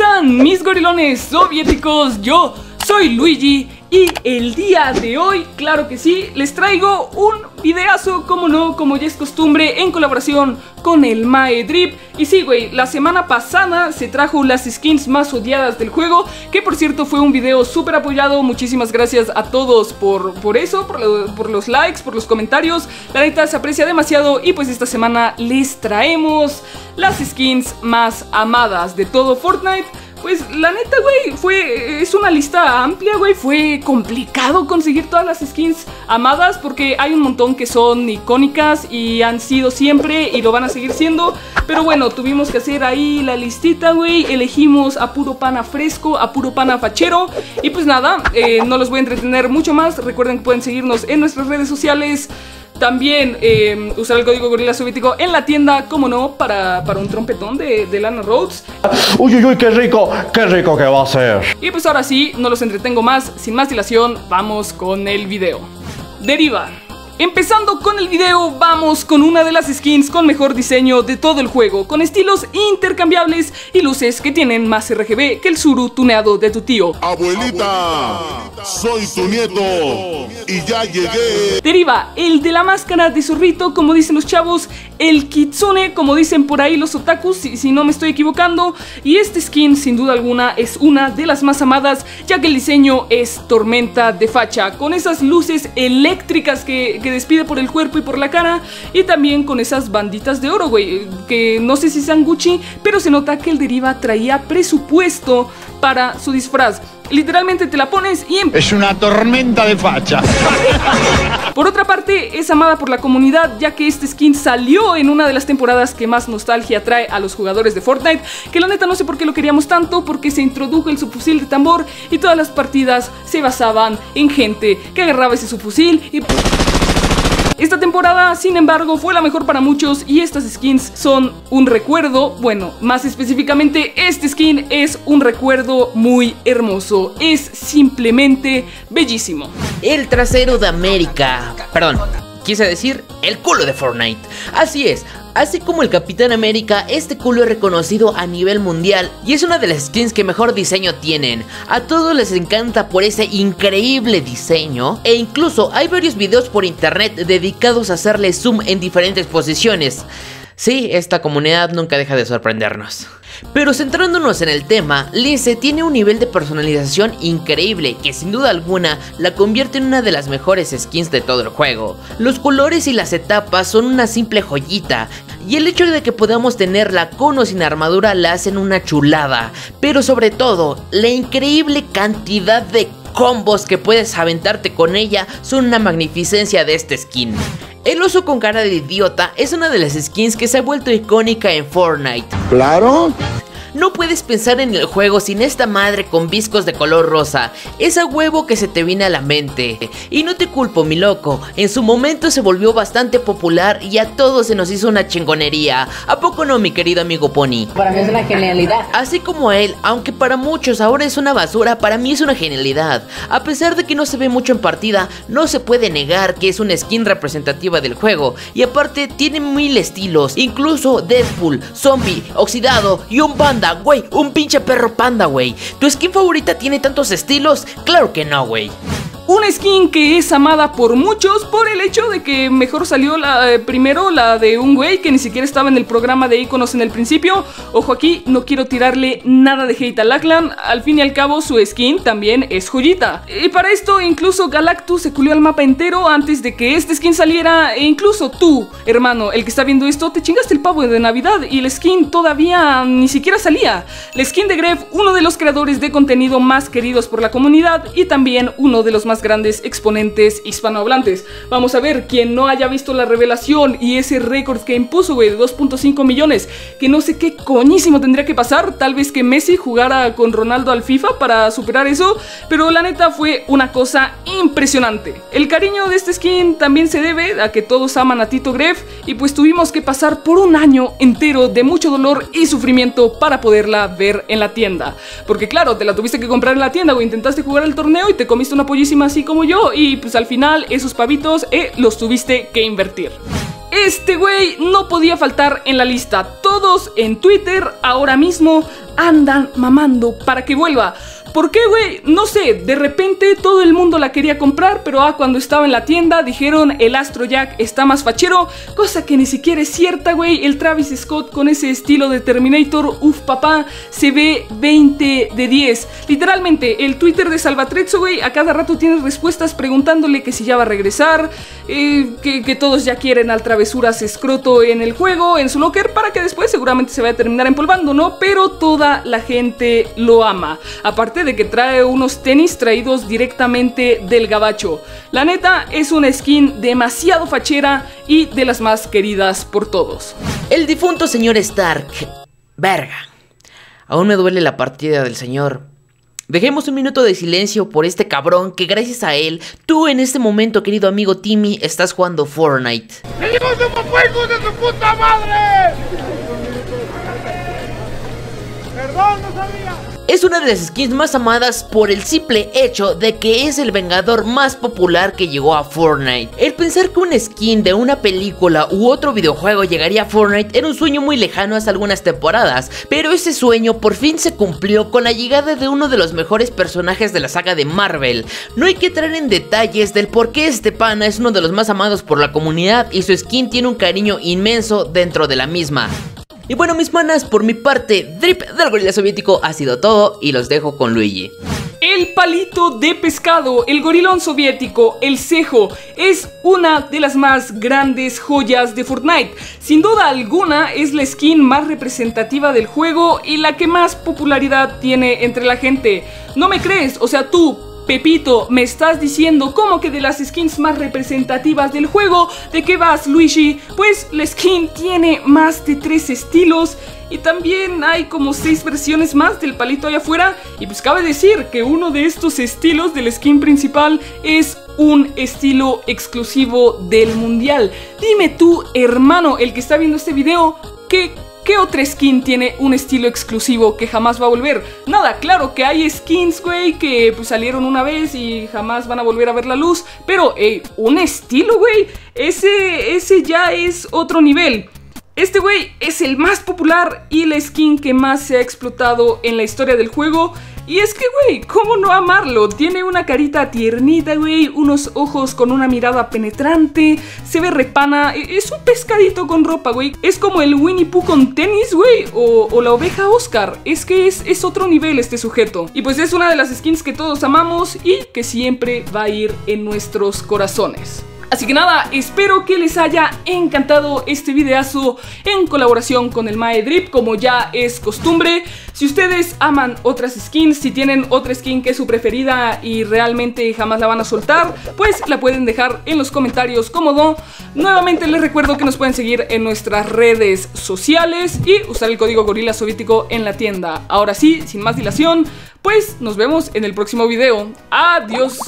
están mis gorilones soviéticos? Yo soy Luigi y el día de hoy, claro que sí, les traigo un videazo, como no, como ya es costumbre, en colaboración con el Mae Drip. Y sí, güey, la semana pasada se trajo las skins más odiadas del juego, que por cierto fue un video súper apoyado. Muchísimas gracias a todos por eso, por los likes, por los comentarios. La neta se aprecia demasiado y pues esta semana les traemos las skins más amadas de todo Fortnite. Pues la neta, güey, es una lista amplia, güey. Fue complicado conseguir todas las skins amadas porque hay un montón que son icónicas y han sido siempre y lo van a seguir siendo. Pero bueno, tuvimos que hacer ahí la listita, güey. Elegimos a puro pana fresco, a puro pana fachero. Y pues nada, no los voy a entretener mucho más. Recuerden que pueden seguirnos en nuestras redes sociales. También usar el código GorillaSovietico en la tienda, como no, para un trompetón de Lana Rhodes. Uy, uy, uy, qué rico que va a ser. Y pues ahora sí, no los entretengo más, sin más dilación, vamos con el video. Deriva. Empezando con el video, vamos con una de las skins con mejor diseño de todo el juego, con estilos intercambiables y luces que tienen más RGB que el suru tuneado de tu tío. Abuelita, soy tu nieto y ya llegué. Deriva, el de la máscara de zorrito, como dicen los chavos, el Kitsune, como dicen por ahí los otakus, si no me estoy equivocando. Y este skin, sin duda alguna, es una de las más amadas, ya que el diseño es tormenta de facha, con esas luces eléctricas que despide por el cuerpo y por la cara, y también con esas banditas de oro, güey, que no sé si sean Gucci, pero se nota que el Deriva traía presupuesto para su disfraz. Literalmente te la pones y... es una tormenta de facha. Por otra parte, es amada por la comunidad, ya que este skin salió en una de las temporadas que más nostalgia trae a los jugadores de Fortnite, que la neta no sé por qué lo queríamos tanto, porque se introdujo el subfusil de tambor y todas las partidas se basaban en gente que agarraba ese subfusil y... Esta temporada, sin embargo, fue la mejor para muchos y estas skins son un recuerdo. Bueno, más específicamente, este skin es un recuerdo muy hermoso. Es simplemente bellísimo. El trasero de América. Perdón, quise decir el culo de Fortnite. Así es. Así como el Capitán América, este culo es reconocido a nivel mundial y es una de las skins que mejor diseño tienen. A todos les encanta por ese increíble diseño, e incluso hay varios videos por internet dedicados a hacerle zoom en diferentes posiciones. Sí, esta comunidad nunca deja de sorprendernos. Pero centrándonos en el tema, Lise tiene un nivel de personalización increíble que sin duda alguna la convierte en una de las mejores skins de todo el juego. Los colores y las etapas son una simple joyita, y el hecho de que podamos tenerla con o sin armadura la hacen una chulada. Pero sobre todo, la increíble cantidad de combos que puedes aventarte con ella son una magnificencia de esta skin. El oso con cara de idiota es una de las skins que se ha vuelto icónica en Fortnite. ¡Claro! No puedes pensar en el juego sin esta madre con viscos de color rosa. Es a huevo que se te viene a la mente. Y no te culpo, mi loco. En su momento se volvió bastante popular y a todos se nos hizo una chingonería. ¿A poco no, mi querido amigo Pony? Para mí es una genialidad. Así como él, aunque para muchos ahora es una basura, para mí es una genialidad. A pesar de que no se ve mucho en partida, no se puede negar que es una skin representativa del juego. Y aparte, tiene mil estilos. Incluso Deadpool, Zombie, Oxidado y un panda. Güey, un pinche perro panda, güey. ¿Tu skin favorita tiene tantos estilos? Claro que no, güey. Una skin que es amada por muchos por el hecho de que mejor salió primero la de un güey que ni siquiera estaba en el programa de iconos en el principio. Ojo aquí, no quiero tirarle nada de hate a Lachlan, al fin y al cabo su skin también es joyita. Y para esto incluso Galactus se culió al mapa entero antes de que este skin saliera, e incluso tú, hermano, el que está viendo esto, te chingaste el pavo de Navidad y el skin todavía ni siquiera salía. La skin de Grefg, uno de los creadores de contenido más queridos por la comunidad y también uno de los más grandes exponentes hispanohablantes. Vamos a ver, quien no haya visto la revelación y ese récord que impuso, güey, de 2.5 millones, que no sé qué coñísimo tendría que pasar, tal vez que Messi jugara con Ronaldo al FIFA para superar eso, pero la neta fue una cosa impresionante. El cariño de este skin también se debe a que todos aman a Tito Grefg y pues tuvimos que pasar por un año entero de mucho dolor y sufrimiento para poderla ver en la tienda, porque claro, te la tuviste que comprar en la tienda o intentaste jugar al torneo y te comiste una pollísima así como yo, y pues al final esos pavitos los tuviste que invertir. Este güey no podía faltar en la lista. Todos en Twitter ahora mismo andan mamando para que vuelva. ¿Por qué, güey? No sé, de repente todo el mundo la quería comprar, pero cuando estaba en la tienda dijeron el Astro Jack está más fachero, cosa que ni siquiera es cierta, güey. El Travis Scott con ese estilo de Terminator, uff papá, se ve 20 de 10. Literalmente, el Twitter de Salvatrexo, güey, a cada rato tiene respuestas preguntándole que si ya va a regresar, que todos ya quieren al travesuras escroto en el juego, en su locker, para que después seguramente se vaya a terminar empolvando, ¿no? Pero toda la gente lo ama. Aparte de que trae unos tenis traídos directamente del gabacho. La neta es una skin demasiado fachera y de las más queridas por todos. El difunto señor Stark. Verga. Aún me duele la partida del señor. Dejemos un minuto de silencio por este cabrón que gracias a él, tú en este momento, querido amigo Timmy, estás jugando Fortnite. ¡El hijo de su puta madre! Perdón, no sabía. Es una de las skins más amadas por el simple hecho de que es el vengador más popular que llegó a Fortnite. El pensar que una skin de una película u otro videojuego llegaría a Fortnite era un sueño muy lejano hace algunas temporadas, pero ese sueño por fin se cumplió con la llegada de uno de los mejores personajes de la saga de Marvel. No hay que entrar en detalles del por qué este pana es uno de los más amados por la comunidad y su skin tiene un cariño inmenso dentro de la misma. Y bueno, mis manas, por mi parte, Drip del GorillaSovietico ha sido todo y los dejo con Luigi. El palito de pescado, el gorilón soviético, el cejo, es una de las más grandes joyas de Fortnite. Sin duda alguna es la skin más representativa del juego y la que más popularidad tiene entre la gente. ¿No me crees? O sea, tú, Pepito, me estás diciendo como que de las skins más representativas del juego, ¿de qué vas, Luigi? Pues la skin tiene más de 3 estilos y también hay como 6 versiones más del palito allá afuera, y pues cabe decir que uno de estos estilos del skin principal es un estilo exclusivo del mundial. Dime tú, hermano, el que está viendo este video, ¿Qué otra skin tiene un estilo exclusivo que jamás va a volver? Nada, claro que hay skins, güey, que pues salieron una vez y jamás van a volver a ver la luz. Pero, un estilo, güey, ese ya es otro nivel. Este güey es el más popular y la skin que más se ha explotado en la historia del juego. Y es que, güey, ¿cómo no amarlo? Tiene una carita tiernita, güey, unos ojos con una mirada penetrante, se ve repana, es un pescadito con ropa, güey. Es como el Winnie Pooh con tenis, güey, o la oveja Oscar. Es que es otro nivel este sujeto. Y pues es una de las skins que todos amamos y que siempre va a ir en nuestros corazones. Así que nada, espero que les haya encantado este videazo en colaboración con el Mae Drip, como ya es costumbre. Si ustedes aman otras skins, si tienen otra skin que es su preferida y realmente jamás la van a soltar, pues la pueden dejar en los comentarios cómodo. Nuevamente les recuerdo que nos pueden seguir en nuestras redes sociales y usar el código GorillaSovietico en la tienda. Ahora sí, sin más dilación, pues nos vemos en el próximo video. Adiós.